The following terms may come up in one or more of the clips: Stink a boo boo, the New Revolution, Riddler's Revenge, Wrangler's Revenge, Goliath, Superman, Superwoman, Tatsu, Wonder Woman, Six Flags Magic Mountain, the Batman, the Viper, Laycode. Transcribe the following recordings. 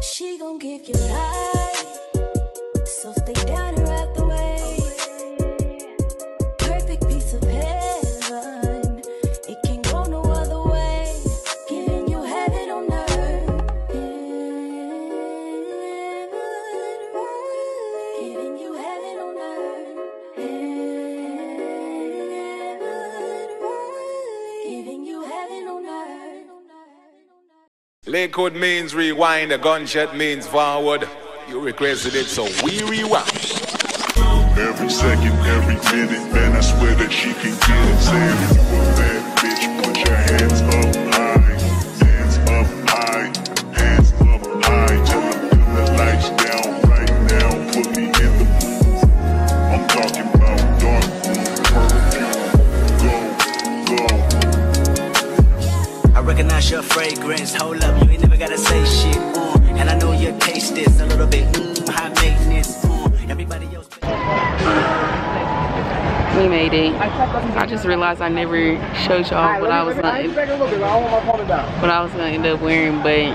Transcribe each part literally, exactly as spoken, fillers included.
She gon' give you life, so stay down and right the way. Perfect piece of heaven, it can go no other way. Giving you heaven on earth, giving you heaven on earth, giving you heaven on earth. Laycode means rewind, a gunshot means forward. You requested it, so we rewind. Every second, every minute, man, I swear that she can get it. Saying you a bad bitch, put your hands up high. Hands up high, hands up high. Tell them put the lights down right now, put me in the mood. I'm talking about dark perfume, go, go. I recognize your fragrance, hold up. Gotta say shit, ooh, and I know your taste is a little bit mm, high maintenance, ooh, everybody else. We made it. I just realized I never showed y'all what I was gonna, what I was gonna end up wearing, but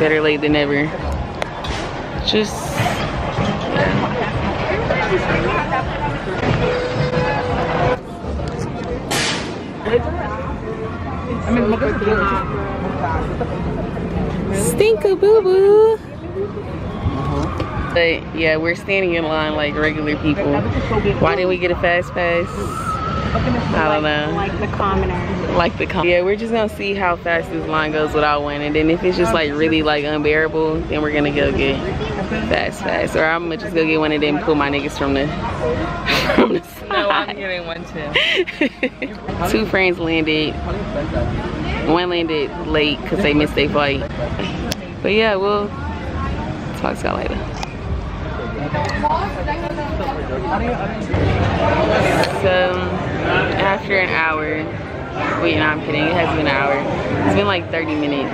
better late than never. Just I mean, look at the Stink a boo boo. Uh-huh. But yeah, we're standing in line like regular people. Why didn't we get a fast pass? I don't know. Like the commoner. Like the com. Yeah, we're just gonna see how fast this line goes without one, and then if it's just like really like unbearable, then we're gonna go get fast pass, or I'm gonna just go get one of them pull my niggas from the. From the side. No, I'm getting one too. Two friends landed. One landed late because they missed their flight. But yeah, we'll talk to y'all later. So, after an hour, wait, no, I'm kidding, it hasn't been an hour. It's been like thirty minutes.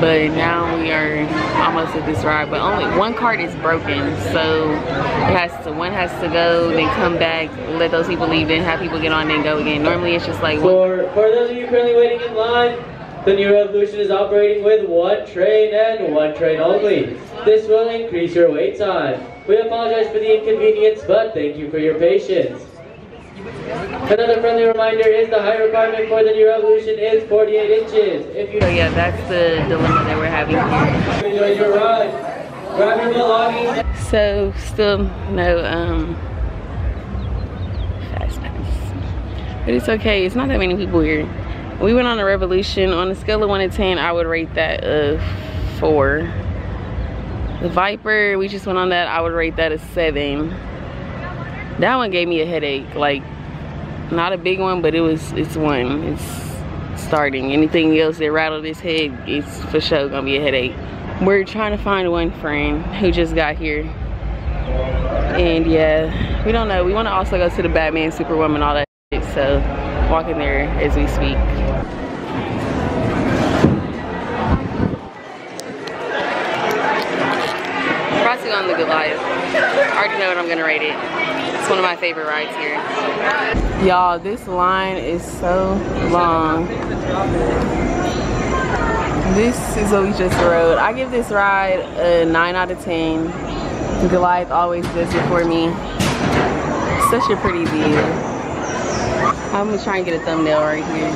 But now we are almost at this ride, but only one cart is broken. So, it has to, one has to go, then come back, let those people leave, then have people get on, then go again. Normally it's just like For, one. For those of you currently waiting in line, the New Revolution is operating with one train and one train only. This will increase your wait time. We apologize for the inconvenience, but thank you for your patience. Another friendly reminder is the height requirement for the New Revolution is forty-eight inches. If you so yeah, that's the dilemma that we're having. Enjoy your ride. Grab your belongings. So still no um fast pass, but it's okay. It's not that many people here. We went on a Revolution. On a scale of one to ten, I would rate that a four. The Viper, we just went on that. I would rate that a seven. That one gave me a headache. Like, not a big one, but it was, it's one. It's starting. Anything else that rattled his head, it's for sure gonna be a headache. We're trying to find one friend who just got here. And yeah, we don't know. We wanna also go to the Batman, Superwoman, all that shit, so walking there as we speak. Probably on the Goliath. I already know what I'm gonna rate it. It's one of my favorite rides here. Y'all, this line is so long. This is what we just rode. I give this ride a nine out of ten. Goliath always does it for me. Such a pretty view. I'm gonna try and get a thumbnail right here.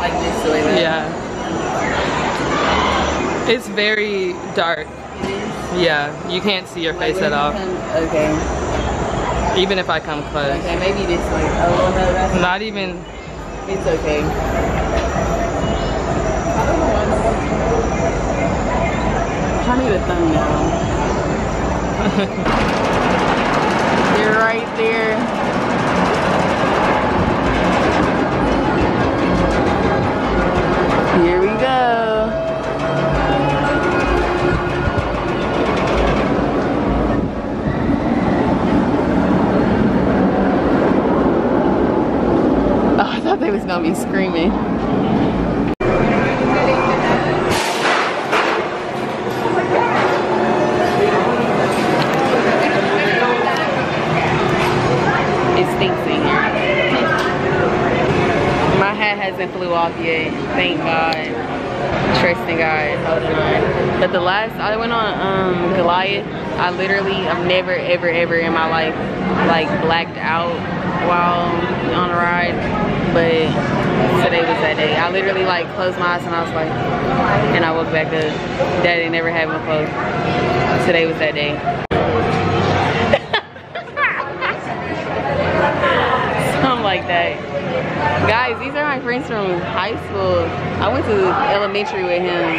Like this way. Right? Yeah. It's very dark. Yeah, you can't see your like face at all. Come, okay. Even if I come close. Okay, maybe this way. Oh, no, that's not even. It's okay. I'm trying to get a thumbnail. You're right there. Here we go. Oh, I thought they was gonna be screaming. It stinks in here. My hat hasn't flew off yet, thank God. interesting guy holding on. But the last, I went on um, Goliath. I literally, I've never, ever, ever in my life, like, blacked out while on a ride. But today was that day. I literally, like, closed my eyes and I was like, and I woke back up. That ain't never happened before. Today was that day. Something like that. Guys, these are my friends from high school. I went to elementary with him.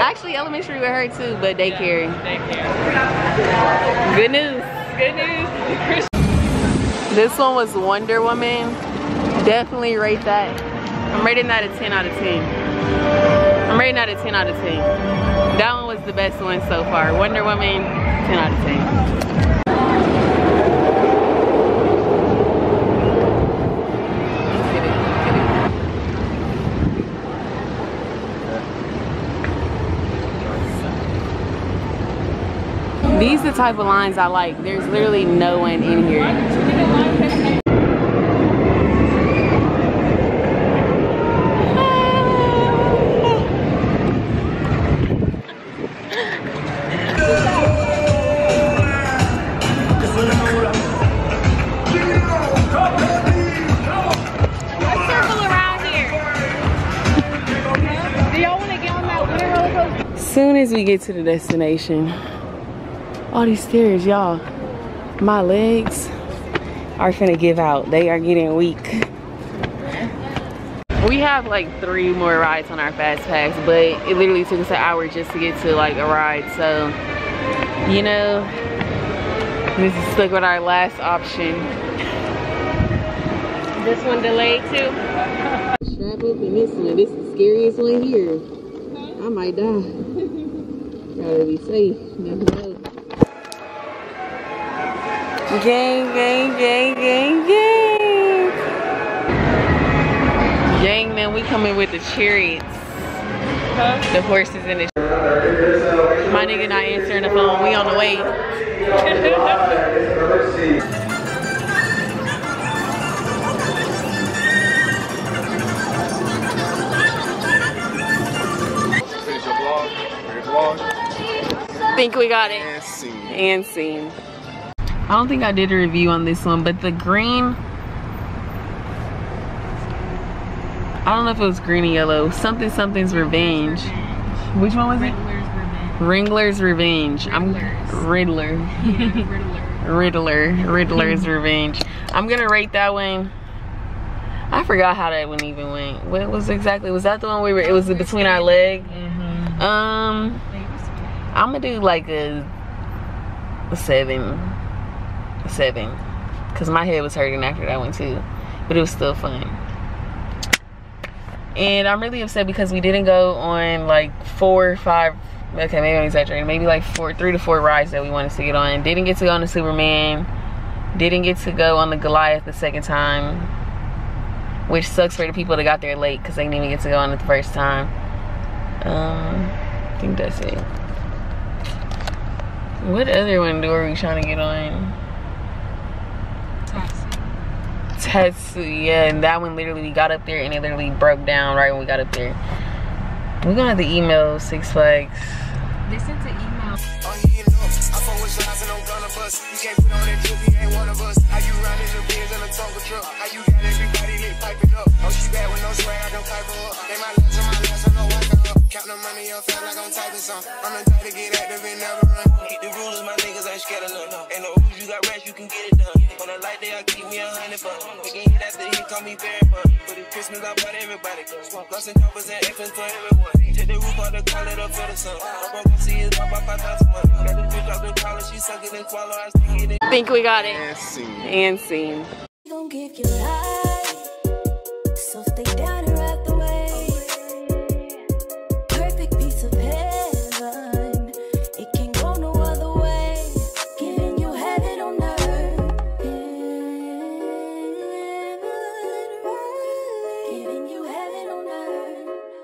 Actually, elementary with her too, but daycare. Yeah, daycare. Good news. Good news. This one was Wonder Woman. Definitely rate that. I'm rating that a ten out of ten. I'm rating that a ten out of ten. That one was the best one so far. Wonder Woman, ten out of ten. These are the type of lines I like. There's literally no one in here. I circle around here. Do y'all want to get on that roller coaster? Soon as we get to the destination. All these stairs, y'all. My legs are finna give out. They are getting weak. We have like three more rides on our fast pass, but it literally took us an hour just to get to like a ride. So, you know, this is stuck with our last option. This one delayed too. Strap up in this one. This is the scariest one here. I might die. Gotta be safe. Never know. Gang, gang, gang, gang, gang. Gang, man, we coming with the chariots. Huh? The horses and the chariots. My nigga not answering the phone. We on the way. Finish your vlog. Finish your vlog. Think we got it. And scene. And scene. I don't think I did a review on this one, but the green, I don't know if it was green and yellow, something something's revenge. Revenge. Which one was Riddler's it? Wrangler's Revenge. Riddler's. I'm Riddler. Yeah, Riddler. Riddler. Riddler's Revenge. I'm gonna rate that one. I forgot how that one even went. What was exactly, was that the one we were, it was between our leg? Mm-hmm. Um, I'm gonna do like a, a seven. seven because my head was hurting after that one too, but it was still fun. And I'm really upset because we didn't go on like four or five, okay, maybe I'm exaggerating, maybe like four three to four rides that we wanted to get on. Didn't get to go on the Superman, didn't get to go on the Goliath the second time, which sucks for the people that got there late because they didn't even get to go on it the first time. um I think that's it. What other one do are we trying to get on? Tatsu, yeah, and that one literally, we got up there and it literally broke down right when we got up there. We're gonna have to email Six Flags. Listen to email. Think we got it. And scene. And scene. Don't give your life.